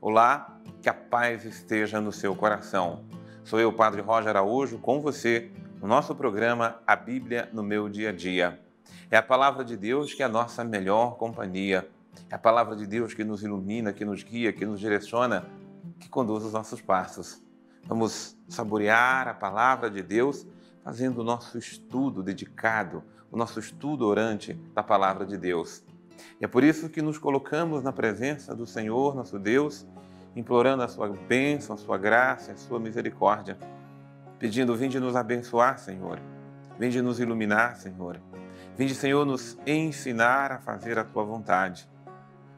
Olá, que a paz esteja no seu coração. Sou eu, Padre Rogério Araújo, com você no nosso programa A Bíblia no Meu Dia a Dia. É a palavra de Deus que é a nossa melhor companhia. É a palavra de Deus que nos ilumina, que nos guia, que nos direciona, que conduz os nossos passos. Vamos saborear a palavra de Deus fazendo o nosso estudo dedicado, o nosso estudo orante da palavra de Deus. E é por isso que nos colocamos na presença do Senhor, nosso Deus, implorando a sua bênção, a sua graça, a sua misericórdia, pedindo: vinde nos abençoar, Senhor, vinde nos iluminar, Senhor, vinde, Senhor, nos ensinar a fazer a tua vontade.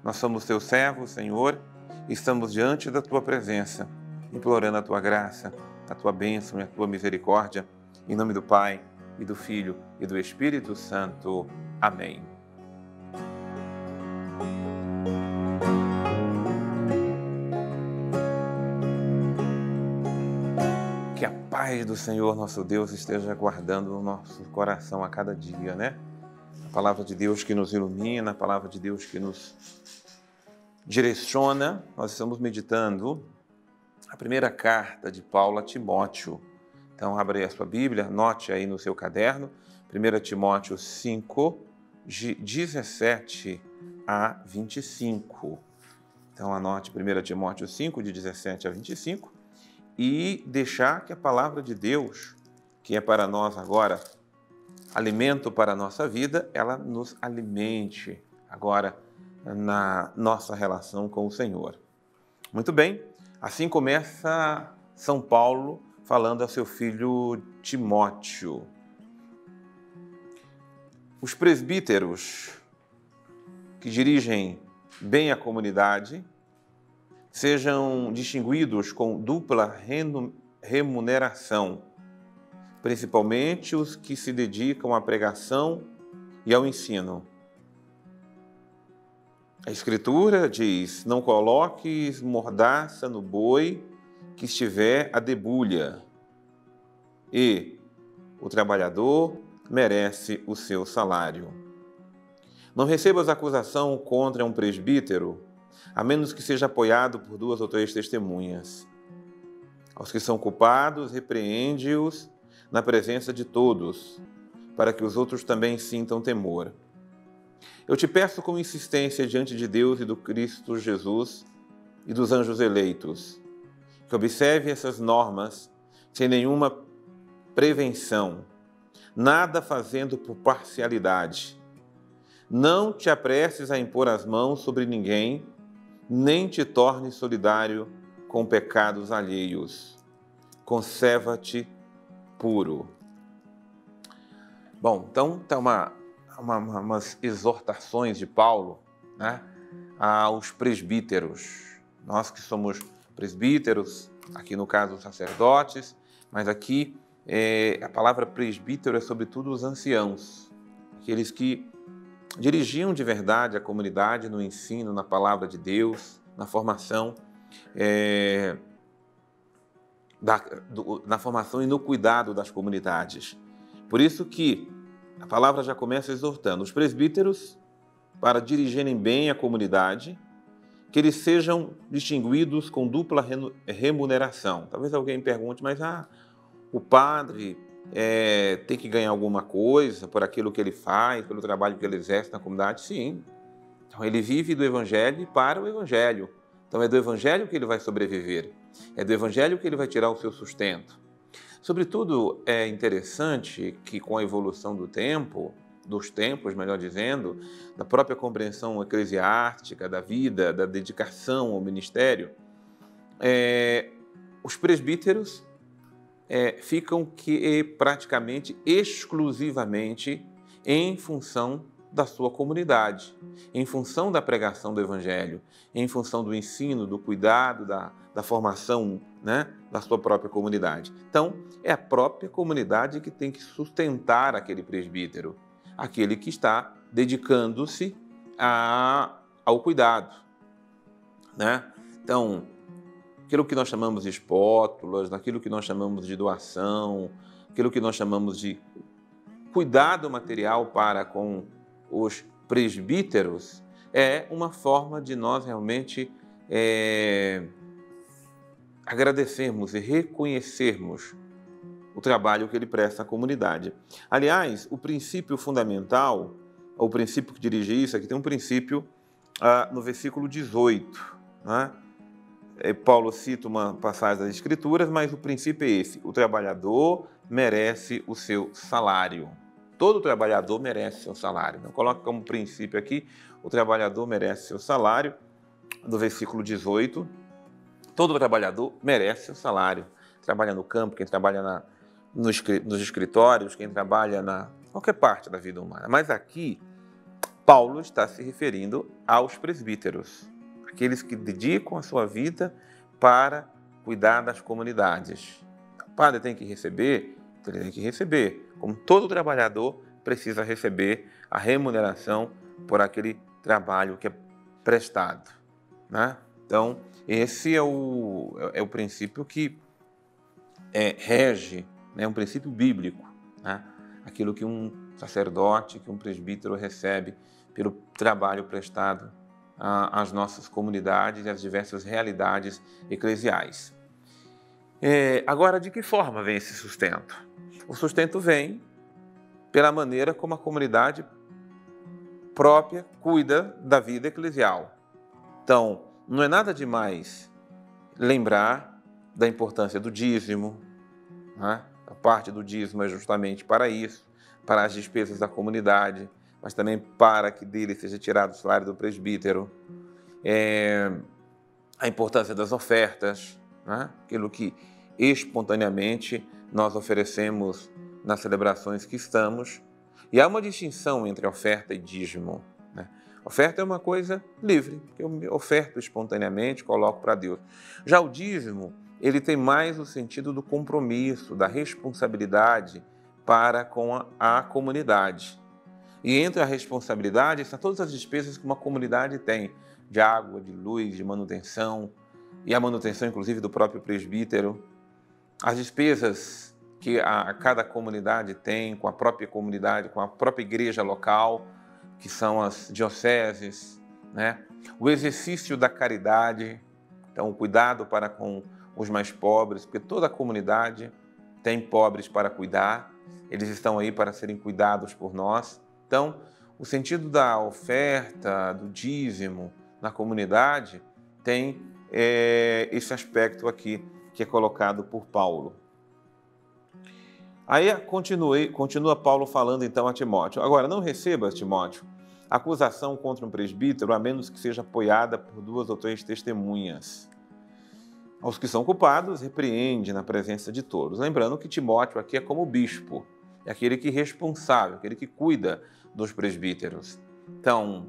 Nós somos teus servos, Senhor, e estamos diante da tua presença, implorando a tua graça, a tua bênção e a tua misericórdia, em nome do Pai, e do Filho, e do Espírito Santo. Amém. Que a paz do Senhor, nosso Deus, esteja guardando o nosso coração a cada dia, né? A palavra de Deus que nos ilumina, a palavra de Deus que nos direciona. Nós estamos meditando a primeira carta de Paulo a Timóteo. Então, abre a sua Bíblia, anote aí no seu caderno, 1 Timóteo 5, de 17 a 25. Então, anote 1 Timóteo 5, de 17 a 25, e deixar que a palavra de Deus, que é para nós agora alimento para a nossa vida, ela nos alimente agora na nossa relação com o Senhor. Muito bem, assim começa São Paulo falando ao seu filho Timóteo. Os presbíteros que dirigem bem a comunidade sejam distinguidos com dupla remuneração, principalmente os que se dedicam à pregação e ao ensino. A Escritura diz: não coloques mordaça no boi que estiver à debulha, e o trabalhador merece o seu salário. Não recebas acusação contra um presbítero, a menos que seja apoiado por 2 ou 3 testemunhas. Aos que são culpados, repreende-os na presença de todos, para que os outros também sintam temor. Eu te peço com insistência diante de Deus e do Cristo Jesus e dos anjos eleitos, que observe essas normas sem nenhuma prevenção, nada fazendo por parcialidade. Não te apresses a impor as mãos sobre ninguém, nem te tornes solidário com pecados alheios. Conserva-te puro. Bom, então tem umas exortações de Paulo, né, aos presbíteros. Nós que somos presbíteros, aqui no caso os sacerdotes, mas aqui a palavra presbítero é sobretudo os anciãos, aqueles que dirigiam de verdade a comunidade no ensino, na palavra de Deus, na formação, na formação e no cuidado das comunidades. Por isso que a palavra já começa exortando os presbíteros para dirigirem bem a comunidade, que eles sejam distinguidos com dupla remuneração. Talvez alguém pergunte: mas o padre tem que ganhar alguma coisa por aquilo que ele faz, pelo trabalho que ele exerce na comunidade? Sim. Então, ele vive do Evangelho e para o Evangelho. Então, é do Evangelho que ele vai sobreviver, é do Evangelho que ele vai tirar o seu sustento. Sobretudo, é interessante que, com a evolução do tempo, dos tempos, melhor dizendo, da própria compreensão eclesiástica, da vida, da dedicação ao ministério, os presbíteros ficam praticamente exclusivamente em função da sua comunidade, em função da pregação do Evangelho, em função do ensino, do cuidado, da formação, né, da sua própria comunidade. Então, é a própria comunidade que tem que sustentar aquele presbítero, aquele que está dedicando-se ao cuidado, né? Então, aquilo que nós chamamos de espótulas, aquilo que nós chamamos de doação, aquilo que nós chamamos de cuidado material para com os presbíteros, é uma forma de nós realmente agradecermos e reconhecermos o trabalho que ele presta à comunidade. Aliás, o princípio fundamental, o princípio que dirige isso, aqui tem um princípio no versículo 18, né? Paulo cita uma passagem das Escrituras, mas o princípio é esse: o trabalhador merece o seu salário. Todo trabalhador merece seu salário. Então, coloca como princípio aqui, o trabalhador merece seu salário, do versículo 18, todo trabalhador merece seu salário. Quem trabalha no campo, quem trabalha nos escritórios, quem trabalha na qualquer parte da vida humana. Mas aqui, Paulo está se referindo aos presbíteros, aqueles que dedicam a sua vida para cuidar das comunidades. O padre tem que receber, então ele tem que receber, como todo trabalhador precisa receber a remuneração por aquele trabalho que é prestado, né? Então, esse é o princípio que rege, né? Um princípio bíblico, né? Aquilo que um sacerdote, que um presbítero recebe pelo trabalho prestado às nossas comunidades e às diversas realidades eclesiais. Agora, de que forma vem esse sustento? O sustento vem pela maneira como a comunidade própria cuida da vida eclesial. Então, não é nada demais lembrar da importância do dízimo, né? A parte do dízimo é justamente para isso, para as despesas da comunidade, mas também para que dele seja tirado o salário do presbítero, a importância das ofertas, né? Aquilo que espontaneamente nós oferecemos nas celebrações que estamos. E há uma distinção entre oferta e dízimo, né? Oferta é uma coisa livre, que eu me oferto espontaneamente, coloco para Deus. Já o dízimo, ele tem mais o sentido do compromisso, da responsabilidade para com a comunidade. E entre a responsabilidade estão todas as despesas que uma comunidade tem, de água, de luz, de manutenção, e a manutenção, inclusive, do próprio presbítero. As despesas que cada comunidade tem, com a própria comunidade, com a própria igreja local, que são as dioceses, né? O exercício da caridade, então o cuidado para com os mais pobres, porque toda a comunidade tem pobres para cuidar, eles estão aí para serem cuidados por nós. Então, o sentido da oferta, do dízimo na comunidade tem esse aspecto aqui que é colocado por Paulo. Aí continua Paulo falando então a Timóteo. Agora, não recebas, Timóteo, acusação contra um presbítero, a menos que seja apoiada por 2 ou 3 testemunhas. Aos que são culpados, repreende na presença de todos. Lembrando que Timóteo aqui é como bispo, é aquele que é responsável, aquele que cuida dos presbíteros. Então,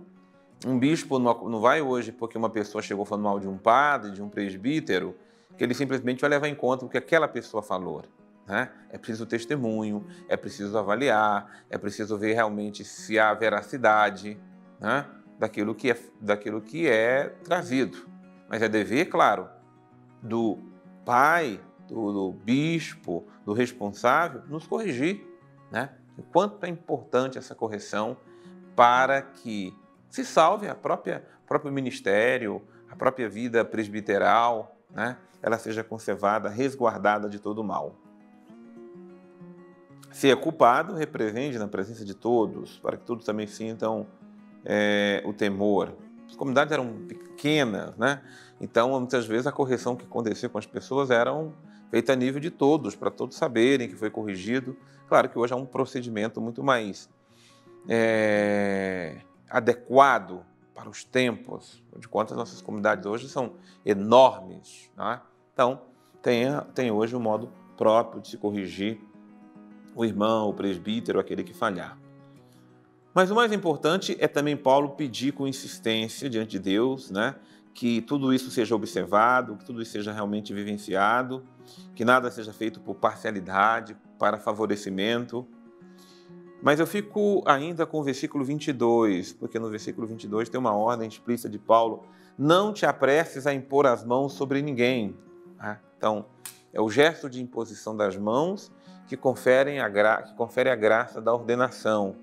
um bispo não vai hoje porque uma pessoa chegou falando mal de um padre, de um presbítero, que ele simplesmente vai levar em conta o que aquela pessoa falou, né? É preciso testemunho, é preciso avaliar, é preciso ver realmente se há veracidade, né? Daquilo que é trazido. Mas é dever, claro, do pai, do bispo, do responsável, nos corrigir, né? O quanto é importante essa correção para que se salve o próprio ministério, a própria vida presbiteral, né? Ela seja conservada, resguardada de todo o mal. Se é culpado, repreende na presença de todos, para que todos também sintam o temor. As comunidades eram pequenas, né? Então, muitas vezes, a correção que acontecia com as pessoas era feita a nível de todos, para todos saberem que foi corrigido. Claro que hoje há um procedimento muito mais adequado para os tempos, de quanto as nossas comunidades hoje são enormes, né? Então, tem hoje um modo próprio de se corrigir o irmão, o presbítero, aquele que falhar. Mas o mais importante é também Paulo pedir com insistência diante de Deus, né, que tudo isso seja observado, que tudo isso seja realmente vivenciado, que nada seja feito por parcialidade, para favorecimento. Mas eu fico ainda com o versículo 22, porque no versículo 22 tem uma ordem explícita de Paulo: não te apresses a impor as mãos sobre ninguém. Então, é o gesto de imposição das mãos que confere a graça da ordenação,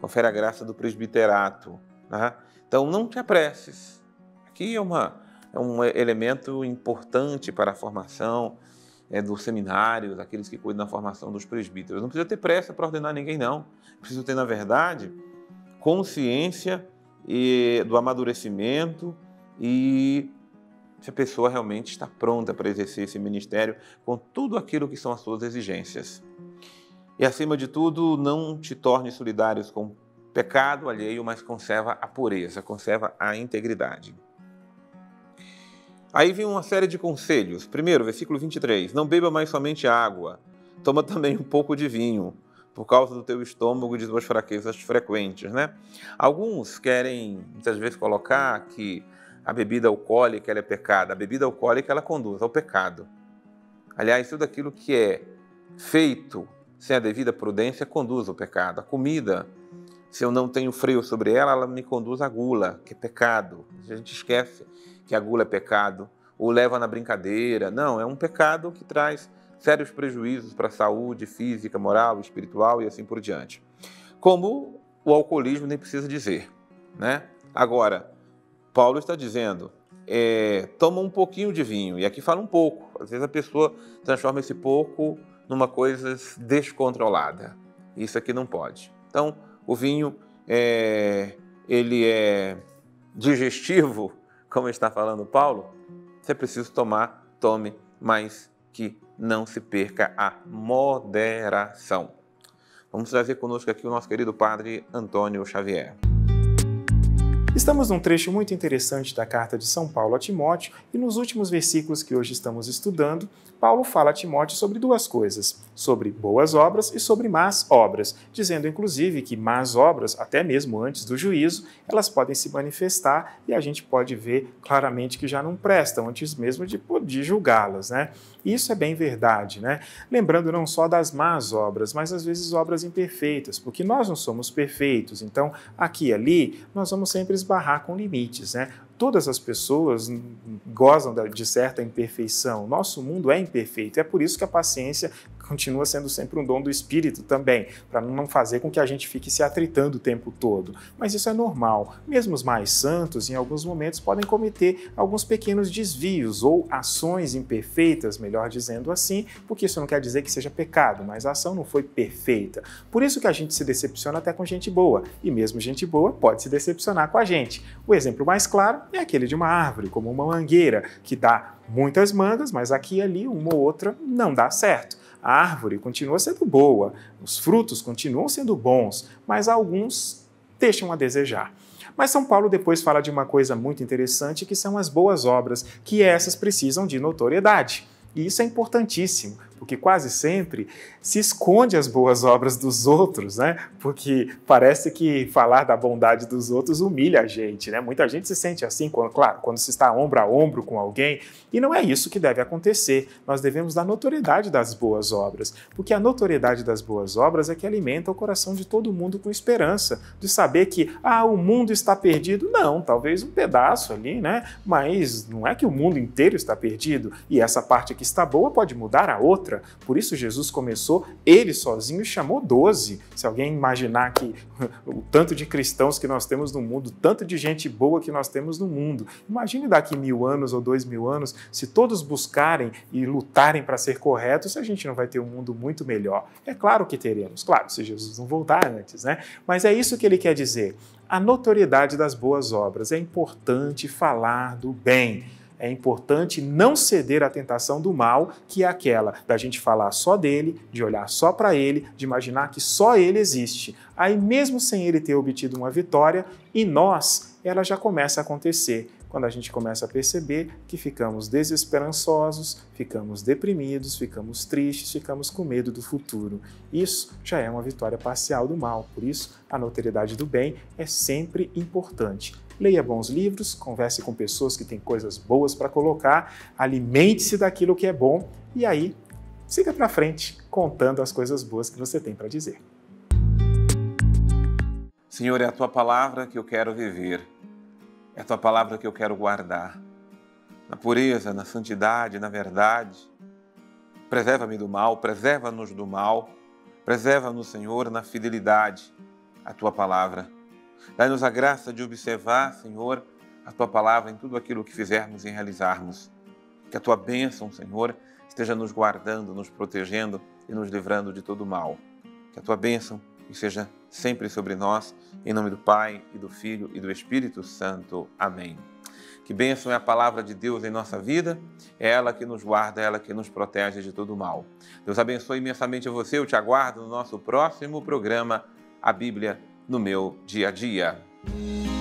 confere a graça do presbiterato, né? Então, não te apresses. Aqui é um elemento importante para a formação dos seminários, aqueles que cuidam da formação dos presbíteros. Não precisa ter pressa para ordenar ninguém, não. Precisa ter, na verdade, consciência do amadurecimento e se a pessoa realmente está pronta para exercer esse ministério com tudo aquilo que são as suas exigências. E, acima de tudo, não te torne solidários com o pecado alheio, mas conserva a pureza, conserva a integridade. Aí vem uma série de conselhos. Primeiro, versículo 23. Não beba mais somente água, toma também um pouco de vinho, por causa do teu estômago e de suas fraquezas frequentes, né? Alguns querem, muitas vezes, colocar que a bebida alcoólica ela é pecado. A bebida alcoólica ela conduz ao pecado. Aliás, tudo aquilo que é feito sem a devida prudência conduz ao pecado. A comida, se eu não tenho freio sobre ela, ela me conduz à gula, que é pecado. A gente esquece que a gula é pecado, ou leva na brincadeira. Não, é um pecado que traz sérios prejuízos para a saúde física, moral, espiritual e assim por diante. Como o alcoolismo nem precisa dizer, né? Agora, Paulo está dizendo, toma um pouquinho de vinho, e aqui fala um pouco. Às vezes a pessoa transforma esse pouco numa coisa descontrolada. Isso aqui não pode. Então, o vinho, ele é digestivo, como está falando Paulo, se é preciso tomar, tome, mas que não se perca a moderação. Vamos trazer conosco aqui o nosso querido Padre Antônio Xavier. Estamos num trecho muito interessante da carta de São Paulo a Timóteo, e nos últimos versículos que hoje estamos estudando, Paulo fala a Timóteo sobre duas coisas, sobre boas obras e sobre más obras, dizendo inclusive que más obras, até mesmo antes do juízo, elas podem se manifestar e a gente pode ver claramente que já não prestam, antes mesmo de poder julgá-las, né? Isso é bem verdade, né? Lembrando não só das más obras, mas às vezes obras imperfeitas, porque nós não somos perfeitos, então aqui e ali nós vamos sempre esbarrar com limites, né? Todas as pessoas gozam de certa imperfeição. Nosso mundo é imperfeito. É por isso que a paciência continua sendo sempre um dom do Espírito também, para não fazer com que a gente fique se atritando o tempo todo. Mas isso é normal. Mesmo os mais santos, em alguns momentos, podem cometer alguns pequenos desvios ou ações imperfeitas, melhor dizendo assim, porque isso não quer dizer que seja pecado, mas a ação não foi perfeita. Por isso que a gente se decepciona até com gente boa, e mesmo gente boa pode se decepcionar com a gente. O exemplo mais claro é aquele de uma árvore, como uma mangueira, que dá muitas mangas, mas aqui e ali uma ou outra não dá certo. A árvore continua sendo boa, os frutos continuam sendo bons, mas alguns deixam a desejar. Mas São Paulo depois fala de uma coisa muito interessante, que são as boas obras, que essas precisam de notoriedade. E isso é importantíssimo, porque quase sempre se esconde as boas obras dos outros, né? Porque parece que falar da bondade dos outros humilha a gente, né? Muita gente se sente assim, claro, quando se está ombro a ombro com alguém, e não é isso que deve acontecer. Nós devemos dar notoriedade das boas obras, porque a notoriedade das boas obras é que alimenta o coração de todo mundo com esperança, de saber que, o mundo está perdido. Não, talvez um pedaço ali, né? Mas não é que o mundo inteiro está perdido, e essa parte que está boa pode mudar a outra. Por isso Jesus começou, ele sozinho, e chamou 12. Se alguém imaginar que o tanto de cristãos que nós temos no mundo, o tanto de gente boa que nós temos no mundo, imagine daqui 1000 anos ou 2000 anos, se todos buscarem e lutarem para ser corretos, a gente não vai ter um mundo muito melhor. É claro que teremos, claro, se Jesus não voltar antes, né? Mas é isso que ele quer dizer. A notoriedade das boas obras. É importante falar do bem. É importante não ceder à tentação do mal, que é aquela da gente falar só dele, de olhar só para ele, de imaginar que só ele existe. Aí mesmo sem ele ter obtido uma vitória, em nós, ela já começa a acontecer. Quando a gente começa a perceber que ficamos desesperançosos, ficamos deprimidos, ficamos tristes, ficamos com medo do futuro. Isso já é uma vitória parcial do mal, por isso a notoriedade do bem é sempre importante. Leia bons livros, converse com pessoas que têm coisas boas para colocar, alimente-se daquilo que é bom e aí siga para frente contando as coisas boas que você tem para dizer. Senhor, é a Tua palavra que eu quero viver. É a Tua palavra que eu quero guardar. Na pureza, na santidade, na verdade. Preserva-me do mal, preserva-nos do mal. Preserva-nos, Senhor, na fidelidade à Tua palavra. Dá-nos a graça de observar, Senhor, a Tua palavra em tudo aquilo que fizermos e realizarmos. Que a Tua bênção, Senhor, esteja nos guardando, nos protegendo e nos livrando de todo o mal. Que a Tua bênção esteja sempre sobre nós, em nome do Pai, e do Filho, e do Espírito Santo. Amém. Que bênção é a palavra de Deus em nossa vida, é ela que nos guarda, é ela que nos protege de todo o mal. Deus abençoe imensamente a você, eu te aguardo no nosso próximo programa, A Bíblia no Meu Dia a Dia.